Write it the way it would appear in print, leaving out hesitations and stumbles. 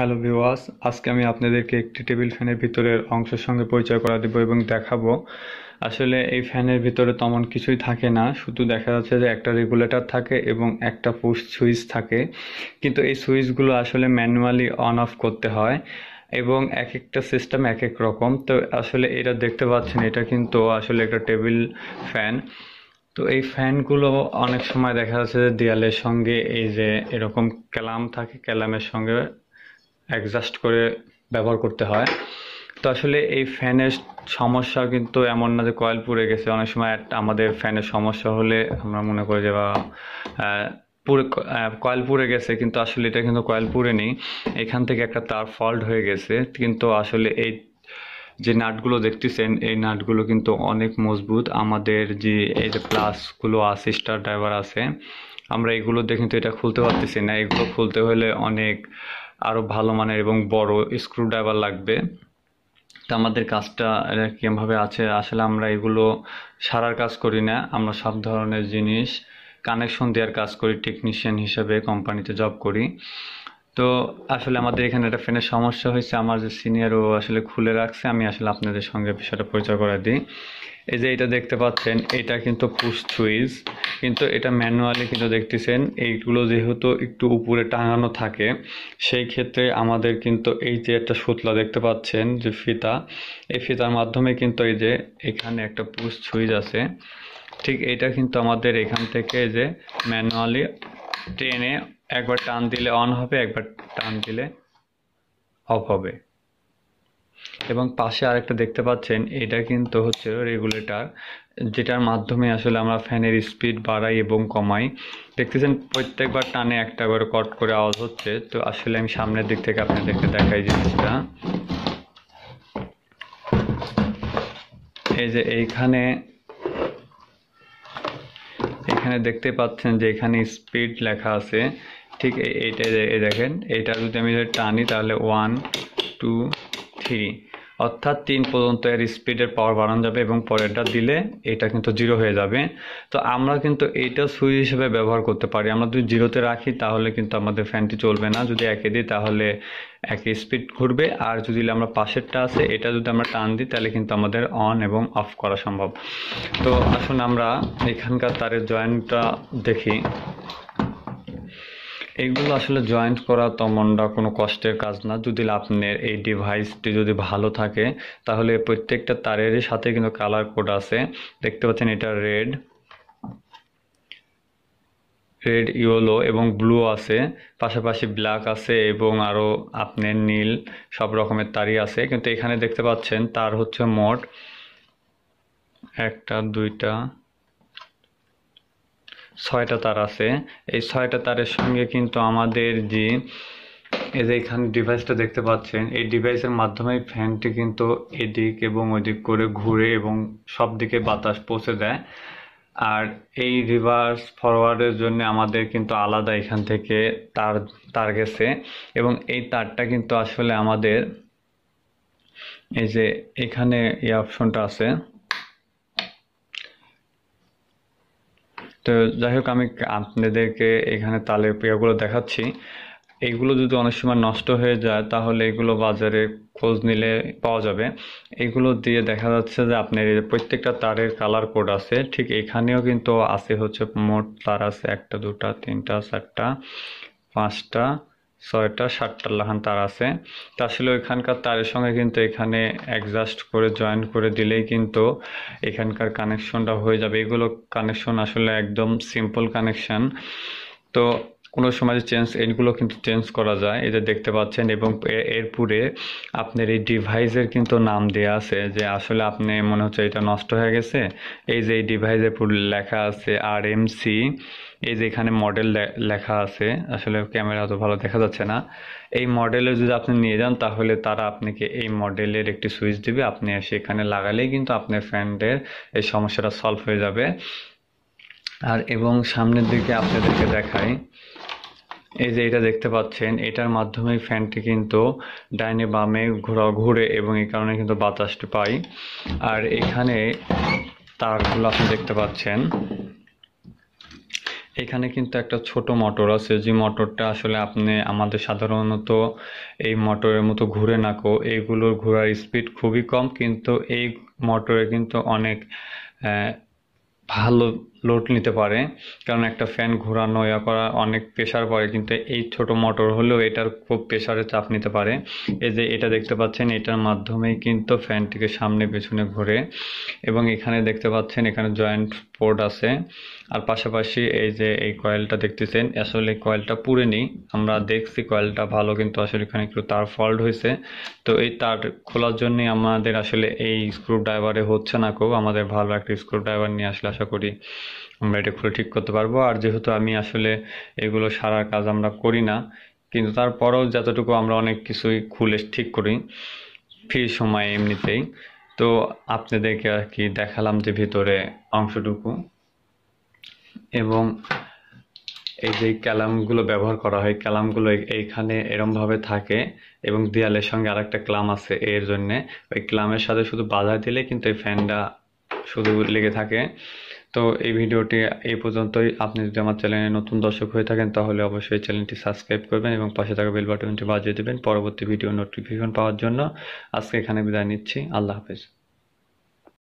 Hello viewers, আজকে আমি আপনাদেরকে একটি টেবিল ফ্যানের ভিতরের অংশের সঙ্গে পরিচয় করা দেব এবং দেখাবো আসলে এই ফ্যানের ভিতরে তেমন কিছুই থাকে না। শুধু দেখা যাচ্ছে যে একটা রেগুলেটর থাকে এবং একটা পুশ সুইচ থাকে, কিন্তু এই সুইচগুলো আসলে ম্যানুয়ালি অন অফ করতে হয় এবং এক একটা সিস্টেম এক এক রকম। তো আসলে এটা দেখতে পাচ্ছেন, এটা কিন্তু আসলে একটা টেবিল ফ্যান। তো এই ফ্যানগুলো অনেক সময় দেখা যাচ্ছে যে দেয়ালের সঙ্গে এই যে এরকম ক্যালাম থাকে, ক্যালামের সঙ্গে অ্যাডজাস্ট করে ব্যবহার করতে হয়। তো আসলে এই ফ্যানের সমস্যা কিন্তু এমন না যে কয়েল পুড়ে গেছে। অনেক সময় আমাদের ফ্যানের সমস্যা হলে আমরা মনে করি যে বা কয়েল পুড়ে গেছে, কিন্তু আসলে এটা কিন্তু কয়েল পুড়ে নেই, এখান থেকে একটা তার ফল্ট হয়ে গেছে। কিন্তু আসলে এই যে নাটগুলো দেখতেছেন, এই নাটগুলো কিন্তু অনেক মজবুত। আমাদের যে এই যে প্লাসগুলো আছে, স্টার ড্রাইভার আছে, আমরা এগুলো দেখে কিন্তু এটা খুলতে পারতেছি না। এগুলো খুলতে হলে অনেক আরও ভালো মানের এবং বড় স্ক্রুড্রাইভার লাগবে। তো আমাদের কাজটা কেমনভাবে আছে, আসলে আমরা এগুলো সারার কাজ করি না, আমরা সব ধরনের জিনিস কানেকশন দেওয়ার কাজ করি, টেকনিশিয়ান হিসেবে কোম্পানিতে জব করি। তো আসলে আমাদের এখানে একটা ফ্যানের সমস্যা হয়েছে, আমার যে সিনিয়র ও আসলে খুলে রাখছে। আমি আসলে আপনাদের সঙ্গে বিষয়টা পরিচয় করে দিই। এই যে এটা দেখতে পাচ্ছেন, এটা কিন্তু পুশ সুইচ, কিন্তু এটা ম্যানুয়ালি কিন্তু দেখতেছেন। এইগুলো যেহেতু একটু উপরে টাঙানো থাকে, সেই ক্ষেত্রে আমাদের কিন্তু এই যে একটা সুতলা দেখতে পাচ্ছেন, যে ফিতা, এই ফিতার মাধ্যমে কিন্তু এই যে এখানে একটা পুশ সুইচ আছে, ঠিক এটা কিন্তু আমাদের এখান থেকে যে ম্যানুয়ালি টেনে একবার টান দিলে অন হবে, একবার টান দিলে অফ হবে। এবং পাশে আরেকটা দেখতে পাচ্ছেন, এটা কিন্তু হচ্ছে রেগুলেটর, যেটার মাধ্যমে আসলে আমরা ফ্যানের স্পিড বাড়াই এবং কমাই। দেখতেছেন প্রত্যেকবার টানে একটা করে কট করে আওয়াজ হচ্ছে। তো আসলে আমি সামনের দিক থেকে আপনাদেরকে দেখাই জিনিসটা। এই যে এইখানে এখানে দেখতে পাচ্ছেন যে এখানে স্পিড লেখা আছে, ঠিক এইটা দেখেন। এইটা যদি আমি টানি তাহলে 1, 2, 3 অর্থাৎ 3 পর্যন্ত এর স্পিডের পাওয়ার বাড়ানো যাবে এবং পরেরটা দিলে এটা কিন্তু 0 হয়ে যাবে। তো আমরা কিন্তু এইটা সুইচ হিসেবে ব্যবহার করতে পারি। আমরা যদি 0-তে রাখি তাহলে কিন্তু আমাদের ফ্যানটি চলবে না, যদি 1-এ দিই তাহলে 1-এ স্পিড ঘুরবে। আর যদি আমরা পাশেরটা আছে এটা যদি আমরা টান দিই তাহলে কিন্তু আমাদের অন এবং অফ করা সম্ভব। তো আসুন আমরা এখানকার তারের জয়েন্টটা দেখি। এইগুলো আসলে জয়েন্ট করা তেমনটা কোনো কষ্টের কাজ না, যদি আপনার এই ডিভাইসটি যদি ভালো থাকে। তাহলে প্রত্যেকটা তারেরই সাথে কিন্তু কালার কোড আছে, দেখতে পাচ্ছেন এটা রেড, ইয়েলো এবং ব্লু আছে, পাশাপাশি ব্ল্যাক আছে এবং আরও আপনার নীল, সব রকমের তারই আছে। কিন্তু এখানে দেখতে পাচ্ছেন তার হচ্ছে মোট 1, 2, 6টা তার আছে। এই 6টা তারের সঙ্গে কিন্তু আমাদের যে এই যে এখানে ডিভাইসটা দেখতে পাচ্ছেন, এই ডিভাইসের মাধ্যমে ফ্যানটি কিন্তু এদিক এবং ওদিক করে ঘুরে এবং সব দিকে বাতাস পৌঁছে দেয়। আর এই রিভার্স ফরওয়ার্ডের জন্য আমাদের কিন্তু আলাদা এখান থেকে তার গেছে এবং এই তারটা কিন্তু আসলে আমাদের এই যে এখানে এই অপশনটা আছে। তো যাই হোক, আমি আপনাদেরকে এখানে তালের পেয়াগুলো দেখাচ্ছি। এইগুলো যদি অনেক সময় নষ্ট হয়ে যায় তাহলে এগুলো বাজারে খোঁজ নিলে পাওয়া যাবে। এগুলো দিয়ে দেখা যাচ্ছে যে আপনার প্রত্যেকটা তারের কালার কোড আছে, ঠিক এখানেও কিন্তু আছে হচ্ছে মোট তার আছে 1, 2, 3, 4, 5, 6, 7 লাখান তার আছে। তা আসলে এখানকার তারের সঙ্গে কিন্তু এখানে অ্যাডজাস্ট করে জয়েন করে দিলেই কিন্তু এখানকার কানেকশনটা হয়ে যাবে। এগুলো কানেকশন আসলে একদম সিম্পল কানেকশন, তো কোনো সময় চেঞ্জ এইগুলো কিন্তু চেঞ্জ করা যায়, এটা দেখতে পাচ্ছেন। এবং এরপরে আপনার এই ডিভাইসের কিন্তু নাম দেওয়া আছে, যে আসলে আপনি মনে হচ্ছে এটা নষ্ট হয়ে গেছে। এই যে এই ডিভাইসের লেখা আছে RMC, এই যে এখানে মডেল লেখা আছে, আসলে ক্যামেরা তো ভালো দেখা যাচ্ছে না। এই মডেলে যদি আপনি নিয়ে যান তাহলে তারা আপনাকে এই মডেলের একটি সুইচ দিবে, আপনি সেখানে লাগালেই কিন্তু আপনার ফ্যানের এই সমস্যাটা সলভ হয়ে যাবে। আর এবং সামনের দিকে আপনাদেরকে দেখাই, এই যে এটা দেখতে পাচ্ছেন, এটার মাধ্যমে ফ্যানটি কিন্তু ডাইনে বামে ঘুরে এবং এই কারণে কিন্তু বাতাসটি পাই। আর এখানে তারগুলো আপনি দেখতে পাচ্ছেন, एखाने किन्तु एक छोटो मोटर आछे जे मोटरटा आसले आपनि आमादेर साधारणत एई मोटरेर मतो घुरे ना को एइगुलोर घोरार स्पिड खुबই कम किन्तु एई मोटरे किन्तु अनेक भालो लोड निते पारे कारण एक फैन घोरानो या करा अनेक प्रेसार पड़े किन्तु एई छोटो मोटर होलेओ एटार खूब प्रेसारे चाप निते पारे। एई जे एटा देखते पाच्छेन एटार माध्यमेई किन्तु फैनटिके सामने पेछने घोरे एबं एखाने देखते पाच्छेन एखाने जयेंट पोर्ट आछे आर पाशापाशि एई जे एई कयेलटा देखतेछेन आसले कयेलटा पुरेनि आमरा देखछि कयेलटा भालो किन्तु आसले एखाने एकटु तार फल्ट हयेछे तो एई तार खोलार जन्य आमादेर आसले एई स्क्रू ड्राइवारे हच्छे ना को आमादेर भालो एकटा स्क्रू ड्राइवार निये आसले आशा करि আমরা এটা খুলে ঠিক করতে পারবো। আর যেহেতু আমি আসলে এগুলো সারার কাজ আমরা করি না কিন্তু তারপরেও যতটুকু আমরা অনেক কিছুই খুলে ঠিক করি ফ্রি সময় এমনিতেই, তো আপনাদেরকে আর কি দেখালাম যে ভিতরে অংশটুকু এবং এই যে ক্যালামগুলো ব্যবহার করা হয় ক্যালামগুলো এইখানে এরকমভাবে থাকে এবং দেয়ালের সঙ্গে আরেকটা ক্লাম আছে এর জন্য ওই ক্লামের সাথে শুধু বাধা দিলে কিন্তু এই ফ্যানটা শুধু লেগে থাকে। তো এই ভিডিওটি এই পর্যন্তই। আপনি যদি আমার চ্যানেলে নতুন দর্শক হয়ে থাকেন তাহলে অবশ্যই চ্যানেলটি সাবস্ক্রাইব করবেন এবং পাশে থাকা বেল বাটনটি বাজিয়ে দেবেন পরবর্তী ভিডিও নোটিফিকেশন পাওয়ার জন্য। আজকে এখানে বিদায় নিচ্ছি, আল্লাহ হাফেজ।